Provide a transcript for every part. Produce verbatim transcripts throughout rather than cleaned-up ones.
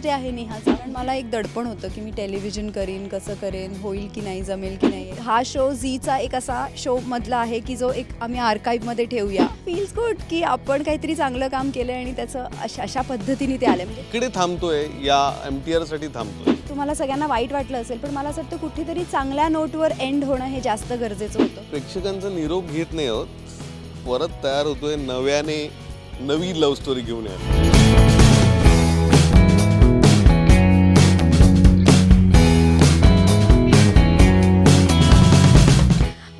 First day आहे नेहा, कारण मला एक दडपण होतं की मी टेलिव्हिजन करीन, कसं करेन, होईल की नाही, जमेल की नाही. हा शो झीचा एक असा शो मधला आहे की जो एक आम्ही आर्काईव्हमध्ये ठेवूया. फील्स गुड की आपण काहीतरी चांगलं काम केलं आणि त्याचं अशा अशा पद्धतीने ते आलं. म्हणजे इकडे थांबतोय या एमटीआरसाठी थांबतोय. तुम्हाला सगळ्यांना वाईट वाटलं असेल पण मला असं वाटतं कुठेतरी चांगल्या नोटवर एंड होणं हे जास्त गरजेचं होतं. प्रेक्षकांचा निरोप घेत नाही आहोत, परत तयार होतोय नव्याने नवी लव्ह स्टोरी घेऊन यायला.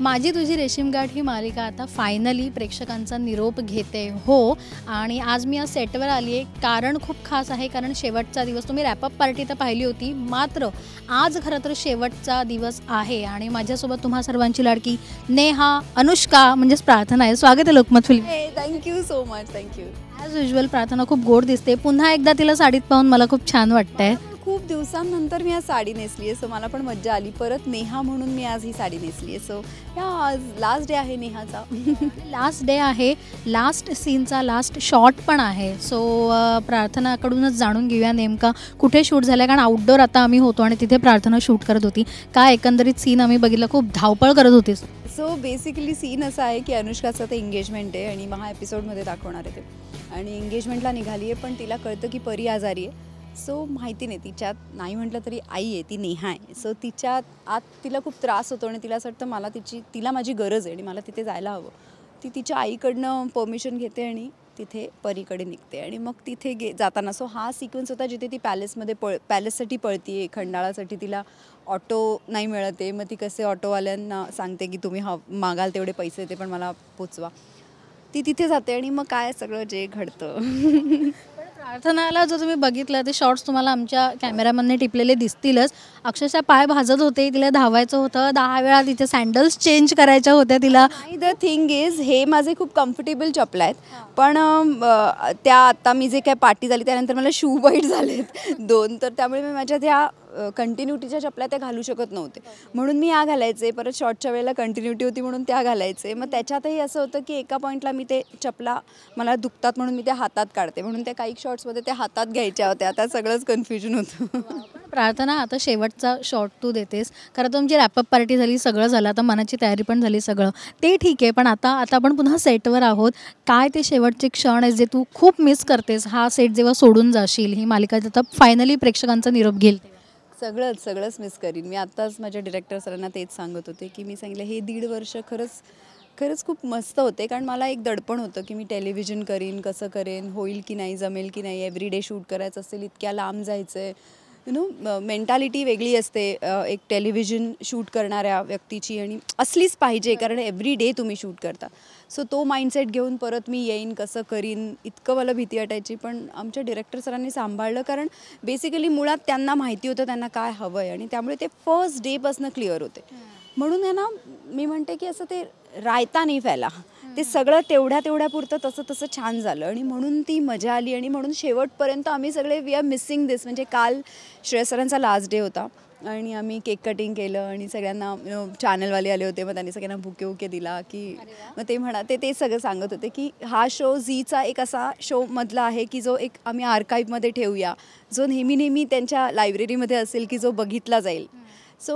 माझी तुझी रेशीमगाठ ही मालिका आता फायनली प्रेक्षकांचा निरोप घेते हो. आणि आज मी या सेटवर आली आहे कारण खूप खास आहे, कारण शेवटचा दिवस. तुम्ही रॅपअप पार्टी तर पाहिली होती, मात्र आज खरं तर शेवटचा दिवस आहे. आणि माझ्यासोबत तुम्हा सर्वांची लाडकी नेहा, अनुष्का म्हणजेच प्रार्थना आहे. स्वागत आहे लोकमत फिल्मी. Thank you so much. Thank you. As usual Prarthana खूप गोड दिसते. पुन्हा एकदा तिला साडीत पाहून मला खूप छान वाटतंय. खूप दिवसांनंतर मी आज साडी नेसली आहे, सो मला पण मज्जा आली. परत नेहा म्हणून मी आज ही साडी नेसली आहे. सो या आज लास्ट डे आहे नेहाचा. लास्ट डे आहे, लास्ट सीनचा लास्ट शॉट पण आहे. सो प्रार्थनाकडूनच जाणून घेऊया नेमका कुठे शूट झालं, कारण आउटडोअर आता आम्ही होतो आणि तिथे प्रार्थना शूट करत होती. काय एकंदरीत सीन आम्ही बघितला, खूप धावपळ करत होती. सो बेसिकली सीन असा आहे की अनुष्काचं ते एंगेजमेंट आहे आणि महा एपिसोडमध्ये दाखवणार आहे ते. आणि एंगेजमेंटला निघाली आहे पण तिला कळतं की परी आजारी आहे. सो माहिती नाही, तिच्यात नाही म्हटलं तरी आई आहे ती नेहा आहे. सो तिच्यात आत तिला खूप त्रास होतो आणि तिला असं वाटतं मला तिची तिला माझी गरज आहे आणि मला तिथे जायला हवं. ती तिच्या आईकडनं परमिशन घेते आणि तिथे परीकडे निघते. आणि मग तिथे गे जाताना सो हा सिक्वेन्स होता जिथे ती पॅलेसमध्ये पळ पॅलेससाठी पळते. खंडाळासाठी तिला ऑटो नाही मिळते, मग ती कसे ऑटोवाल्यांना सांगते की तुम्ही हा मागाल तेवढे पैसे ते पण मला पोचवा. ती तिथे जाते आणि मग काय सगळं जे घडतं. प्रार्थनाला जो तुम्ही बघितलं ते शॉट्स तुम्हाला आमच्या कॅमेरामॅनने टिपलेले दिसतीलच. अक्षरशः पाय भाजत होते, तिला धावायचं होतं, दहा वेळा तिथे सॅन्डल्स चेंज करायच्या होत्या तिला. द थिंग इज हे माझे खूप कम्फर्टेबल चपला आहेत, पण त्या आता मी जे काय पार्टी झाली त्यानंतर मला शू वाईट झालेत दोन, तर त्यामुळे मी माझ्या त्या कंटिन्युटीच्या चपल्या त्या घालू शकत नव्हते. म्हणून मी या घालायचे, परत शॉर्टच्या वेळेला कंटिन्युटी होती म्हणून त्या घालायचे. मग त्याच्यातही असं होतं की एका पॉईंटला मी ते चपला मला दुखतात म्हणून मी त्या हातात काढते, म्हणून त्या काही शॉर्ट्समध्ये त्या हातात घ्यायच्या होत्या. आता सगळंच कन्फ्युजन होतं. प्रार्थना आता शेवटचा शॉर्ट तू देतेस, खरं तुमची रॅपअप पार्टी झाली, सगळं झालं, आता मनाची तयारी पण झाली, सगळं ते ठीक आहे, पण आता आता आपण पुन्हा सेटवर आहोत. काय ते शेवटचे क्षण आहे जे तू खूप मिस करतेस, हा सेट जेव्हा सोडून जाशील, ही मालिका आता फायनली प्रेक्षकांचा निरोप घेईल? सगळंच सगळंच मिस करीन मी. आत्ताच माझ्या डिरेक्टर सरांना तेच सांगत होते की मी सांगितलं हे दीड वर्ष खरंच खरंच खूप मस्त होते, कारण मला एक दडपण होतं की मी टेलिव्हिजन करीन, कसं करेन, होईल की नाही, जमेल की नाही. एव्हरी डे शूट करायचं असेल, इतक्या लांब जायचं आहे, यू नो मेंटॅलिटी वेगळी असते एक टेलिव्हिजन शूट करणाऱ्या व्यक्तीची, आणि असलीच पाहिजे कारण एव्हरी डे तुम्ही शूट करता. सो तो माइंडसेट घेऊन परत मी येईन, कसं करीन, इतकं मला भीती वाटायची. पण आमच्या डिरेक्टर सरांनी सांभाळलं, कारण बेसिकली मुळात त्यांना माहिती होतं त्यांना काय हवं आहे आणि त्यामुळे ते फर्स्ट डेपासून क्लिअर होते. म्हणून आहे ना मी म्हणते की असं ते रायता नाही फॅला, ते सगळं तेवढ्या तेवढ्यापुरतं तसं तसं छान झालं आणि म्हणून ती मजा आली. आणि म्हणून शेवटपर्यंत आम्ही सगळे वी आर मिसिंग दिस. म्हणजे काल श्रेयस सरांचा लास्ट डे होता आणि आम्ही केक कटिंग केलं आणि सगळ्यांना चॅनलवाले आले होते, मग त्यांनी सगळ्यांना बुके बुके दिला की मग ते म्हणा ते ते सगळं सांगत होते की हा शो झीचा एक असा शो मधला आहे की जो एक आम्ही आर्काईव्हमध्ये ठेवूया, जो नेहमी नेहमी त्यांच्या लायब्ररीमध्ये असेल की जो बघितला जाईल. सो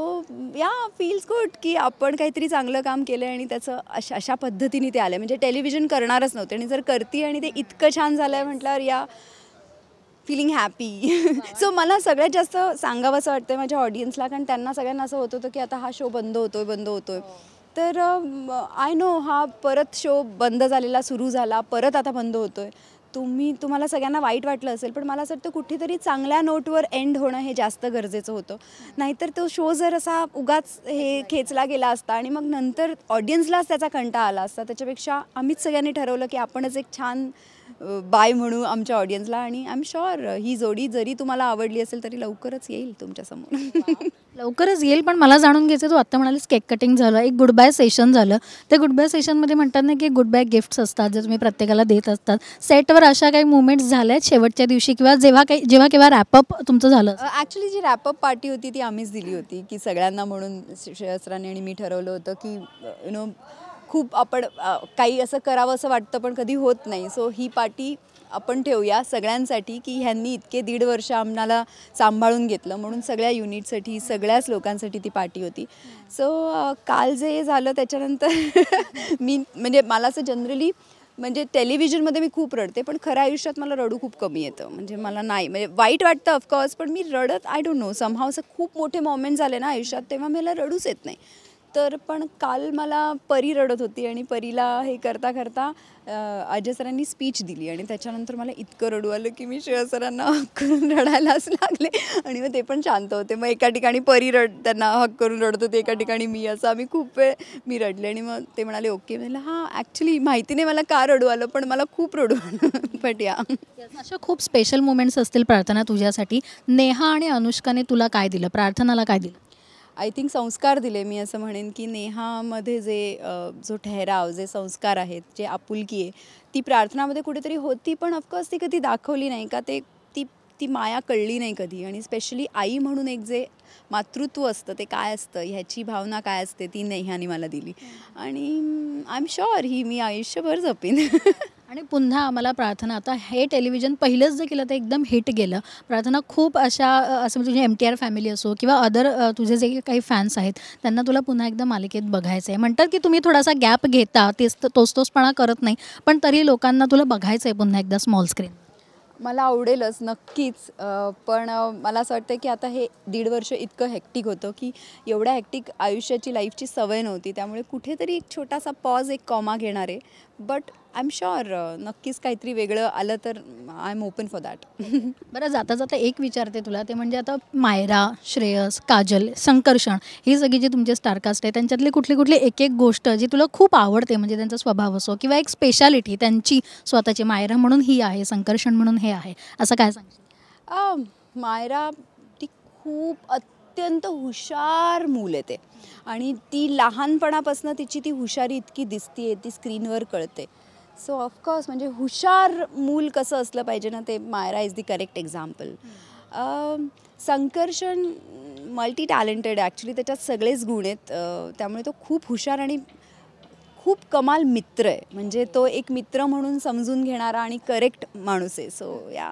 या फील्स गुड की आपण काहीतरी चांगलं काम केलं आणि त्याचं अशा अशा पद्धतीने ते आलं. म्हणजे टेलिव्हिजन करणारच नव्हते आणि जर करते आणि ते इतकं छान झालं आहे म्हटल्यावर या फीलिंग हॅपी. सो मला सगळ्यात जास्त सांगावं असं वाटतं माझ्या ऑडियन्सला, कारण त्यांना सगळ्यांना असं होत होतं की आता हा शो बंद होतोय बंद होतोय तर आय नो हा परत शो बंद झालेला सुरू झाला, परत आता बंद होतोय. तुम्ही तुम्हाला सगळ्यांना वाईट वाटलं असेल पण मला असं वाटतं कुठेतरी चांगल्या नोटवर एंड होणं हे जास्त गरजेचं होतं, नाहीतर तो शो जर असा उगाच हे खेचला गेला असता आणि मग नंतर ऑडियन्सलाच त्याचा कंटाळा आला असता. त्याच्यापेक्षा आम्हीच सगळ्यांनी ठरवलं की आपणच एक छान बाय म्हणू आमच्या ऑडियन्सला. आणि आय एम शुअर ही जोडी जरी तुम्हाला आवडली असेल तरी लवकरच येईल तुमच्यासमोर. लवकरच येईल. पण मला जाणून घ्यायचं, तू आत्ता म्हणालीस केक कटिंग झालं, एक गुड बाय सेशन झालं. ते गुड बाय सेशनमध्ये म्हणतात ना की गुड बाय गिफ्ट्स असतात जे तुम्ही प्रत्येकाला देत असतात, सेटवर अशा काही मुवमेंट्स झाल्या शेवटच्या दिवशी किंवा जेव्हा काही जेव्हा केव्हा रॅपअप तुमचं झालं? ॲक्च्युली जी रॅपअप पार्टी होती ती आम्हीच दिली होती की सगळ्यांना, म्हणून श्रेयसराने आणि मी ठरवलं होतं की यु नो खूप आपण काही असं करावं असं वाटतं पण कधी होत नाही. सो ही पार्टी आपण ठेवूया सगळ्यांसाठी की ह्यांनी इतके दीड वर्ष आम्हाला सांभाळून घेतलं म्हणून सगळ्या युनिटसाठी सगळ्याच लोकांसाठी ती पार्टी होती। सो काल जे झालं त्याच्यानंतर मी म्हणजे मला असं जनरली म्हणजे टेलिव्हिजन मध्ये मी खूप रडते पण खऱ्या आयुष्यात मला रडू खूप कमी येतं म्हणजे मला नाही म्हणजे वाईट वाटतं ऑफकोर्स पण मी रडत आय डोंट नो समहाव असं खूप मोठे मोमेंट झाले ना आयुष्यात तेव्हा मला रडूच येत नाही। तर पण काल मला परी रडत होती आणि परीला हे करता करता अजय सरांनी स्पीच दिली आणि त्याच्यानंतर मला इतकं रडू आलं की मी श्रेयस सरांना हक करून रडायलाच लागले आणि मग ते पण शांत होते। मग एका ठिकाणी परी रड त्यांना हक करून रडत होते एका ठिकाणी मी असं आम्ही खूप वेळ मी रडले आणि मग ते म्हणाले ओके म्हणाले हां ॲक्च्युली माहिती नाही मला का रडू आलं पण मला खूप रडू आलं बट या अशा खूप स्पेशल मोमेंट्स असतील प्रार्थना तुझ्यासाठी। नेहा आणि अनुष्काने तुला काय दिलं प्रार्थनाला काय दिलं? आई थिंक संस्कार दिले मी असं म्हणेन की नेहामध्ये जे जो ठहराव जे संस्कार आहेत जे आपुलकी आहे ती प्रार्थनामध्ये कुठेतरी होती पण ऑफकोर्स ती कधी दाखवली नाही का ते ती ती माया कळली नाही कधी आणि स्पेशली आई म्हणून एक जे मातृत्व असतं ते काय असतं ह्याची भावना काय असते ती नेहाने मला दिली आणि आय एम शुअर ही मी आयुष्यभर जपेन। आणि पुन्हा आम्हाला प्रार्थना आता हे टेलिव्हिजन पहिलंच जे केलं तर एकदम हिट गेलं प्रार्थना खूप अशा असं म्हणजे तुझी एम टी आर फॅमिली असो किंवा अदर तुझे जे काही फॅन्स आहेत त्यांना तुला पुन्हा एकदा मालिकेत बघायचं आहे म्हणतात की तुम्ही थोडासा गॅप घेता तेच तोच तोचपणा करत नाही पण तरी लोकांना तुला बघायचं आहे पुन्हा एकदा स्मॉल स्क्रीन? मला आवडेलच नक्कीच पण मला असं वाटतं की आता हे दीड वर्ष इतकं हॅक्टिक होतं की एवढ्या हॅक्टिक आयुष्याची लाईफची सवय नव्हती त्यामुळे कुठेतरी एक छोटासा पॉज एक कॉमा घेणार आहे बट आय एम शुअर नक्कीच काहीतरी वेगळं आलं तर I am open for that. बरं जाता जाता एक विचारते तुला ते म्हणजे आता मायरा श्रेयस काजल संकर्षण ही सगळी जी तुमचे स्टारकास्ट आहे त्यांच्यातली कुठली कुठली एक एक गोष्ट जी तुला खूप आवडते म्हणजे त्यांचा स्वभाव असो किंवा एक स्पेशालिटी त्यांची स्वतःची मायरा म्हणून ही आहे संकर्षण म्हणून हे आहे असं काय सांगशील? मायरा ती खूप अत्यंत हुशार मूल आहे ते आणि ती लहानपणापासून तिची ती हुशारी इतकी दिसते ती स्क्रीनवर कळते। सो ऑफकोर्स म्हणजे हुशार मूल कसं असलं पाहिजे ना ते Myra is the correct example. Sankarshan multi talented actually त्याच्यात सगळेच गुण आहेत त्यामुळे तो खूप हुशार आणि खूप कमाल मित्र आहे म्हणजे तो एक मित्र म्हणून समजून घेणारा आणि करेक्ट माणूस आहे। सो या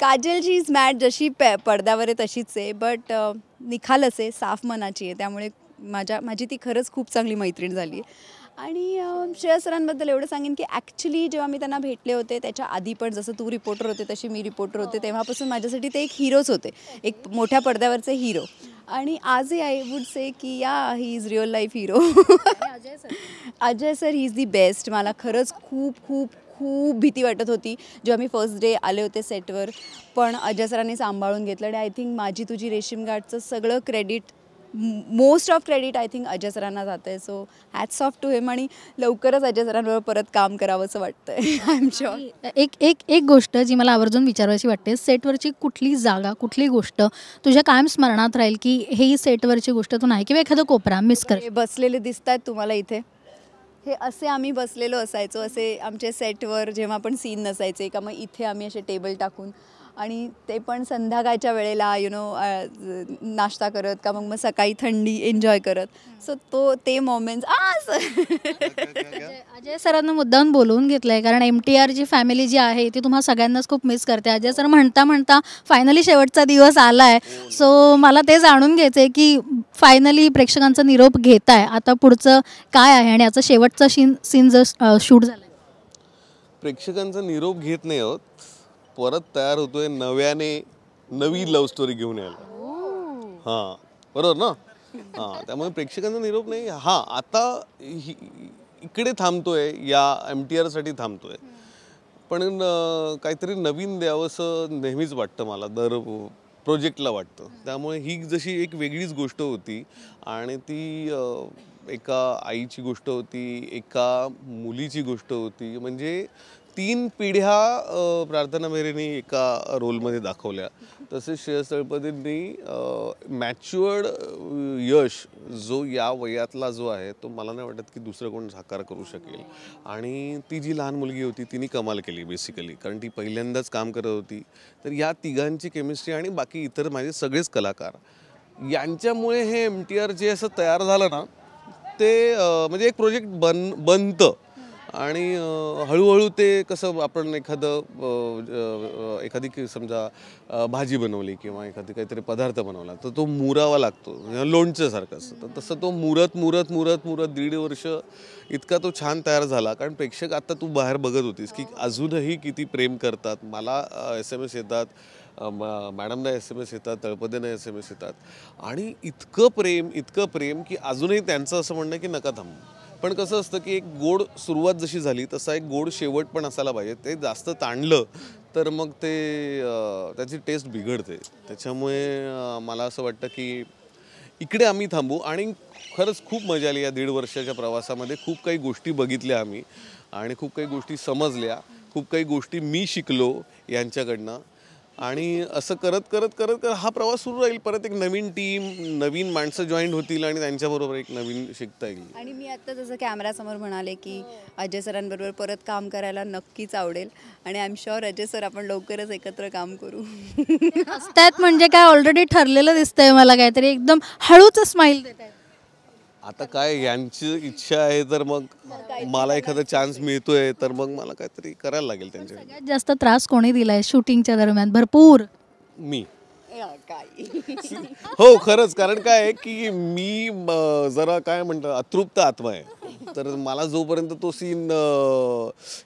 काजल जी इज मॅड जशी प पडद्यावर आहे तशीच आहे बट निखालस आहे साफ मनाची आहे त्यामुळे माझ्या माझी ती खरंच खूप चांगली मैत्रीण झाली। आणि श्रेयस सरांबद्दल एवढं सांगेन की ॲक्च्युली जेव्हा मी त्यांना भेटले होते त्याच्या आधी पण जसं तू रिपोर्टर होते तशी मी रिपोर्टर होते तेव्हापासून माझ्यासाठी ते एक हिरोच होते एक मोठ्या पडद्यावरचे हिरो आणि आजही आय वुड से की या he is real life hero. Ajay sir Ajay sir he is the best. मला खरंच खूप खूप खूप भीती वाटत होती जेव्हा मी फर्स्ट डे आले होते सेटवर पण अजय सरांनी सांभाळून घेतलं आणि आय थिंक माझी तुझी रेशीमगाठचं सगळं credit most of credit I think Ajay सरांना जात आहे। So hats off to him आणि लवकरच अजय सरांबरोबर परत काम करावं असं वाटतं आय एम शुअर। एक एक एक गोष्ट जी मला आवर्जून विचारायची वाटते सेटवरची कुठली जागा कुठली गोष्ट तुझ्या कायम स्मरणात राहील की हे सेटवरची गोष्ट तू नाही किंवा एखादं कोपरा मिस कर? बसलेले दिसत आहेत तुम्हाला इथे हे असे आम्ही बसलेलो असायचो असे आमच्या सेटवर जेव्हा पण सीन नसायचे का मग इथे आम्ही असे टेबल टाकून आणि ते पण संध्याकाळच्या वेळेला यु नो नाश्ता करत का मग मग सकाळी थंडी एन्जॉय करत। सो तो ते मोमेंट्स अजय सरांना मुद्दाम बोलवून घेतलं आहे कारण एम टी आरची फॅमिली जी आहे ती तुम्हा सगळ्यांनाच खूप मिस करते। अजय सर म्हणता म्हणता फायनली शेवटचा दिवस आला आहे सो मला ते जाणून घ्यायचं आहे की फायनली प्रेक्षकांचा निरोप घेत आहे आता पुढचं काय आहे आणि याचा शेवटचा सीन सीन जर शूट झाला प्रेक्षकांचा निरोप घेत नाही आहोत परत तयार होतोय नव्याने नवी लव्ह स्टोरी घेऊन यायला। हां बरोबर ना हां त्यामुळे प्रेक्षकांचा निरोप नाही हां आता इकडे थांबतोय या एम टी आरसाठी थांबतोय पण काहीतरी नवीन द्यावंसं नेहमीच वाटतं मला दर प्रोजेक्टला वाटतं त्यामुळे ही जशी एक वेगळीच गोष्ट होती आणि ती एका आईची गोष्ट होती एका मुलीची गोष्ट होती म्हणजे तीन पिढ्या प्रार्थना बेहेरेंनी एका रोलमध्ये दाखवल्या तसेच श्रेयस तळपदेंनी मॅच्युअर्ड यश जो या वयातला जो आहे तो मला नाही वाटत की दुसरं कोण साकार करू शकेल आणि ती जी लहान मुलगी होती तिने कमाल केली बेसिकली कारण ती पहिल्यांदाच काम करत होती। तर या तिघांची केमिस्ट्री आणि बाकी इतर माझे सगळेच कलाकार यांच्यामुळे हे एम टी आर जे असं तयार झालं ना ते म्हणजे एक प्रोजेक्ट बन बनतं आणि हळूहळू ते कसं आपण एखादं एखादी समजा भाजी बनवली किंवा एखादी काहीतरी पदार्थ बनवला तर तो मुरावा लागतो, लोणच्यासारखं असतं. तर तसं तो मुरत मुरत मुरत मुरत दीड वर्ष इतका तो छान तयार झाला. कारण प्रेक्षक आता तू बाहेर बघत होतीस की अजूनही किती प्रेम करतात. मला एस एम एस येतात, मॅडमना एस एम एस येतात, तळपदेना एस एम एस येतात आणि इतकं प्रेम इतकं प्रेम की अजूनही त्यांचं असं म्हणणं की नका थांबू. पण कसं असतं की एक गोड सुरुवात जशी झाली तसा एक गोड शेवट पण असायला पाहिजे. ते जास्त ताणलं तर मग ते त्याची टेस्ट बिघडते. त्याच्यामुळे मला असं वाटतं की इकडे आम्ही थांबू. आणि खरंच खूप मजा आली या दीड वर्षाच्या प्रवासामध्ये. खूप काही गोष्टी बघितल्या आम्ही आणि खूप काही गोष्टी समजल्या, खूप काही गोष्टी मी शिकलो यांच्याकडनं. आणि असं करत करत करत करत हा प्रवास सुरू राहील. परत एक नवीन टीम, नवीन माणसं जॉईन होतील आणि त्यांच्याबरोबर एक नवीन शिकता येईल. आणि मी आत्ता जसं कॅमेरासमोर म्हणाले की अजय सरांबरोबर परत काम करायला नक्कीच आवडेल आणि I am sure Ajay sir आपण लवकरच एकत्र काम करू. त्यात म्हणजे काय ऑलरेडी ठरलेलं दिसतंय मला, काहीतरी एकदम हळूच स्माईल देत आहे. आता काय यांची इच्छा आहे तर मग मला एखादा चान्स मिळतोय तर मग मला काहीतरी करायला लागेल त्यांच्या. सगळ्यात जास्त त्रास कोणी दिलाय शूटिंगच्या दरम्यान? भरपूर मी. हो खरंच. कारण काय आहे की मी जरा काय म्हणतात अतृप्त आत्मा आहे. तर मला जोपर्यंत तो सीन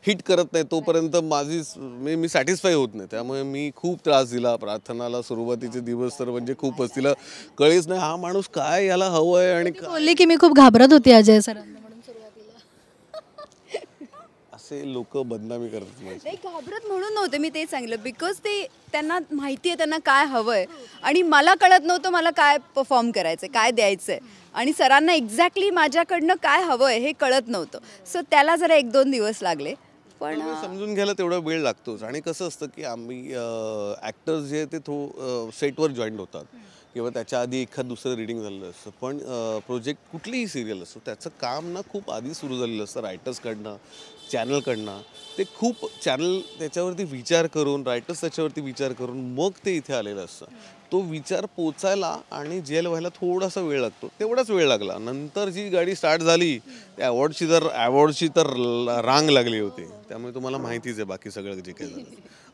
हिट करत नाही तोपर्यंत माझी मी मी सॅटिस्फाय होत नाही. त्यामुळे मी खूप त्रास दिला प्रार्थनाला सुरुवातीचे दिवस. तर म्हणजे खूपच तिला कळेच नाही हा माणूस काय याला हवं आहे. आणि बोलली की मी खूप घाबरत होते अजय सर. लोक बदनामी करत नाही, घाबरत म्हणून नव्हते मी तेच सांगितलं. बिकॉज ते त्यांना माहिती आहे त्यांना काय हवंय आणि मला कळत नव्हतं मला काय परफॉर्म करायचंय, काय द्यायचंय आणि सरांना एक्झॅक्टली माझ्याकडनं काय हवंय हे कळत नव्हतं. सो त्याला जरा एक दोन दिवस लागले पण समजून घ्यायला तेवढा वेळ लागतोच. आणि कसं असतं की आम्ही ॲक्टर्स जे आहेत ते थो सेटवर जॉईंट होतात किंवा त्याच्या आधी एखाद दुसरं रीडिंग झालेलं असतं. पण प्रोजेक्ट कुठलीही सिरियल असतो त्याचं काम ना खूप आधी सुरू झालेलं असतं. रायटर्सकडनं, चॅनलकडनं ते खूप चॅनल त्याच्यावरती विचार करून, रायटर्स त्याच्यावरती विचार करून मग ते इथे आलेलं असतं. तो विचार पोचायला आणि जेल व्हायला थोडासा वेळ लागतो, तेवढाच वेळ लागला. नंतर जी गाडी स्टार्ट झाली त्या अवॉर्डची तर अवॉर्डची तर रांग लागली होती. त्यामुळे तुम्हाला माहितीच आहे बाकी सगळं जे काही झालं.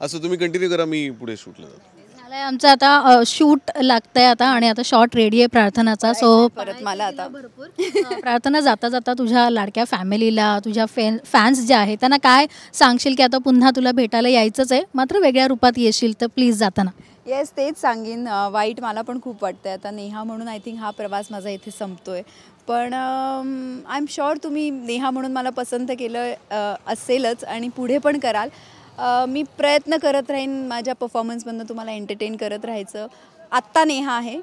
असं तुम्ही कंटिन्यू करा, मी पुढे शूटला जातो. आमचं आता शूट लागतंय आता आणि आता शॉट रेडी आहे प्रार्थनाचा. सो परत मला आता भरपूर प्रार्थना जाता जाता तुझ्या लाडक्या फॅमिलीला, तुझ्या फॅन फॅन्स जे आहेत त्यांना काय सांगशील की आता पुन्हा तुला भेटायला यायचंच आहे मात्र वेगळ्या रूपात येशील तर प्लीज जाताना. येस तेच सांगेन. वाईट मला पण खूप वाटतंय आता नेहा म्हणून. आय थिंक हा प्रवास माझा इथे संपतोय. पण आय एम शुअर तुम्ही नेहा म्हणून मला पसंत केलं असेलच आणि पुढे पण कराल. Uh, मी प्रयत्न करत राहीन माझ्या परफॉर्मन्समधनं तुम्हाला एंटरटेन करत राहायचं. आत्ता नेहा आहे,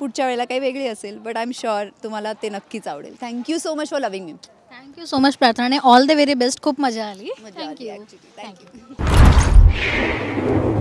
पुढच्या वेळेला काही वेगळी असेल बट आय एम शुअर तुम्हाला ते नक्कीच आवडेल. Thank you so much for loving me. Thank you so much Prarthana. All the very best. खूप मजा आली. Thank you thank you.